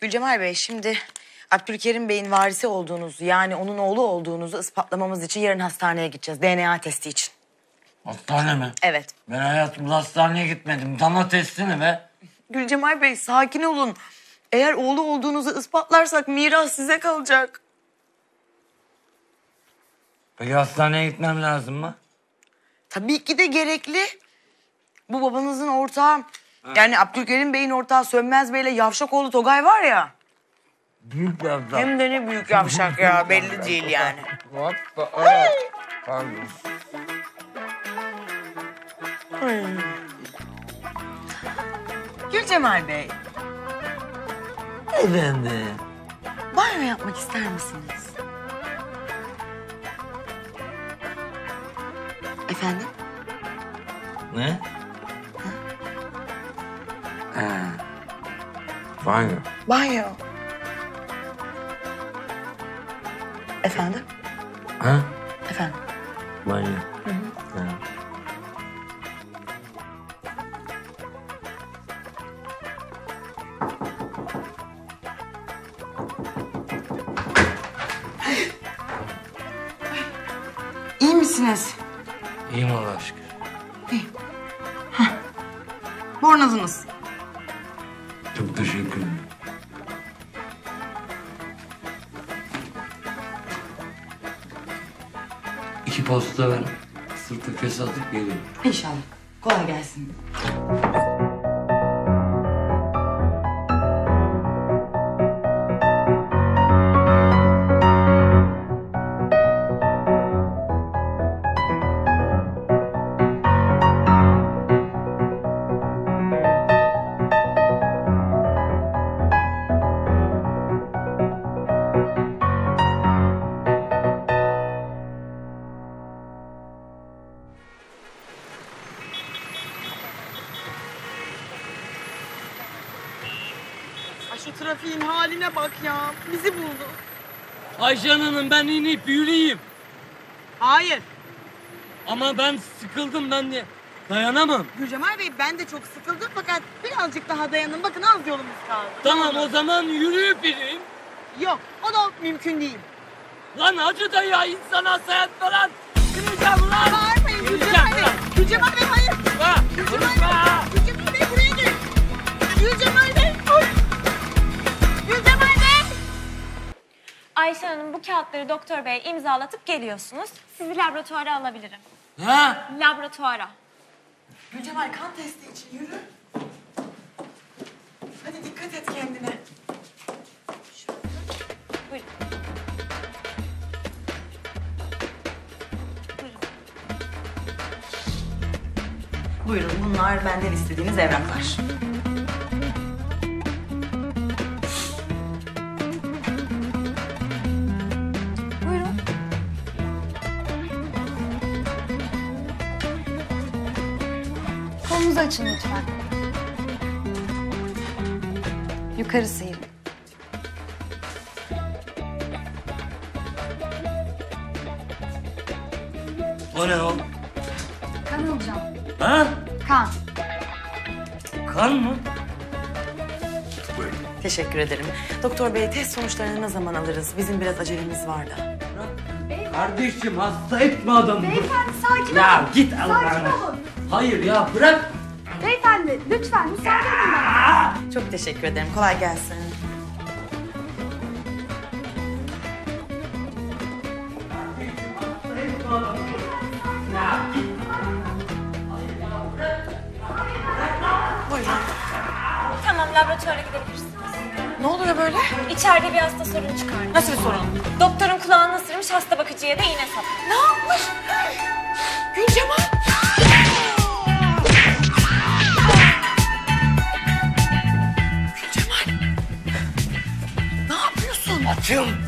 Gülcemal Bey, şimdi Abdülkerim Bey'in varisi olduğunuzu, yani onun oğlu olduğunuzu ispatlamamız için yarın hastaneye gideceğiz. DNA testi için. Hastane mi? Evet. Ben hayatımda hastaneye gitmedim. DNA testi ne be? Gülcemal Bey, sakin olun. Eğer oğlu olduğunuzu ispatlarsak miras size kalacak. Peki hastaneye gitmem lazım mı? Tabii ki de gerekli. Bu babanızın ortağı, yani Abdülkerim Bey'in ortağı Sönmez Bey'le Yavşakoğlu Togay var ya. Büyük yavşak. Hem de ne büyük yavşak ya, belli değil yani. Gülcemal Bey. Efendim? Banyo yapmak ister misiniz? Efendim? Ne? Ha. Banyo. Banyo. Efendim? Ha? Efendim? Banyo. Hı hı. Ha. İyi misiniz? İyiyim Allah'a şükür. İyiyim. Hah. Bornozunuz. Çok teşekkür ederim. İki posta ver. Sırtı kese atıp geliyorum. İnşallah. Kolay gelsin. Şu trafiğin haline bak ya. Bizi buldu. Ayşe Hanım, ben inip yürüyeyim. Hayır. Ama ben sıkıldım. Ben de dayanamam. Gülcemal Bey, ben de çok sıkıldım fakat birazcık daha dayanın. Bakın az yolumuz kaldı. Tamam, o zaman yürüyüp gideyim. Yok, o da mümkün değil. Lan acı da ya, insana seyahat falan. Kıracağım lan. Bağırmayın Gülcemal Bey. Gülcemal Bey, hayır. Gülcemal Bey. Gülcemal Bey, buraya gel. Gülcemal Bey. Ayşe Hanım, bu kağıtları Doktor Bey'e imzalatıp geliyorsunuz. Sizi laboratuvara alabilirim. Ha? Laboratuvara. Gülcemal, kan testi için yürü. Hadi dikkat et kendine. Şöyle. Buyurun. Buyurun. Buyurun, bunlar benden istediğiniz evraklar. Kolunuzu açın lütfen. Yukarı sıyırın. O ne o? Kan alacağım. Ha? Kan. Kan mı? Buyurun. Teşekkür ederim. Doktor Bey, test sonuçlarını ne zaman alırız? Bizim biraz acelemiz var da. Kardeşim, hasta etme adamı. Beyefendi sakin olun. Git Allah'ını. Hayır ya, bırak. Beyefendi lütfen müsaade edin bana. Çok teşekkür ederim. Kolay gelsin. Buyurun. Tamam, laboratuvara gidebiliriz. Ne oluyor böyle? İçeride bir hasta sorun çıkardı. Nasıl bir sorun? Doktorun kulağını ısırmış, hasta bakıcıya da iğne sapmış. Ne yapmış? Gülcemal. Açım.